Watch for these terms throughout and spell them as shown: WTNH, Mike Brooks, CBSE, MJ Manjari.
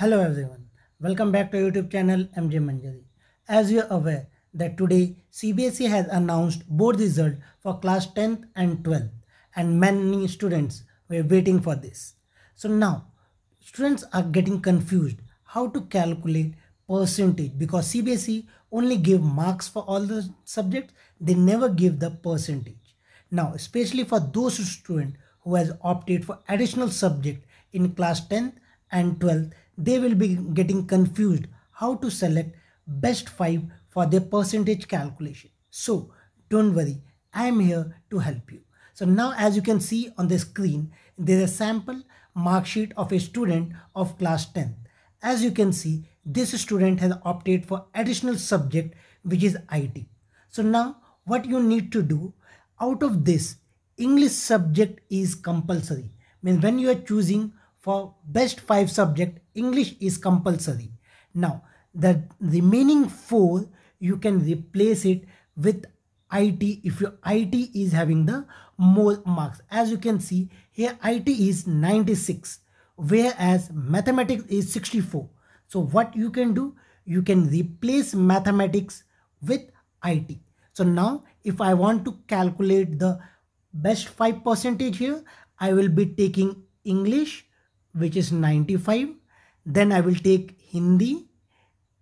Hello everyone, welcome back to YouTube channel MJ Manjari. As you are aware that today CBSE has announced board result for class 10th and 12th and many students were waiting for this. So now students are getting confused how to calculate percentage because CBSE only give marks for all the subjects, they never give the percentage. Now especially for those students who has opted for additional subject in class 10th and 12th, they will be getting confused how to select best 5 for their percentage calculation. So don't worry, I am here to help you. So now as you can see on the screen, there is a sample mark sheet of a student of class 10th. As you can see, this student has opted for additional subject which is IT. So now what you need to do, out of this English subject is compulsory. Means when you are choosing for best 5 subject, English is compulsory. Now the remaining 4 you can replace it with IT if your IT is having the more marks. As you can see here, IT is 96 whereas mathematics is 64. So what you can do, you can replace mathematics with IT. So now if I want to calculate the best 5 percentage here, I will be taking English which is 95, then I will take Hindi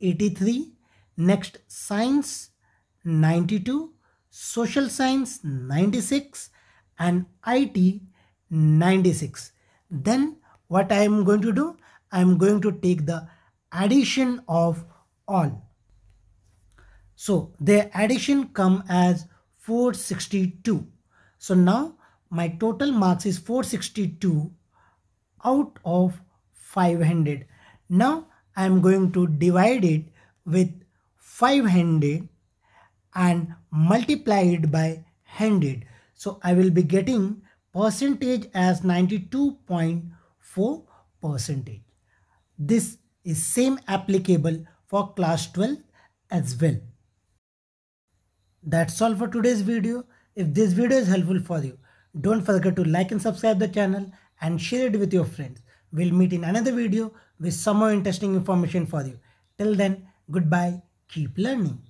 83, next science 92, social science 96 and IT 96. Then what I am going to do, I am going to take the addition of all. So their addition come as 462. So now my total marks is 462 out of 500. Now I am going to divide it with 500 and multiply it by 100. So I will be getting percentage as 92.4%. This is same applicable for class 12 as well. That's all for today's video. If this video is helpful for you, don't forget to like and subscribe the channel and share it with your friends. We'll meet in another video with some more interesting information for you. Till then, goodbye, keep learning.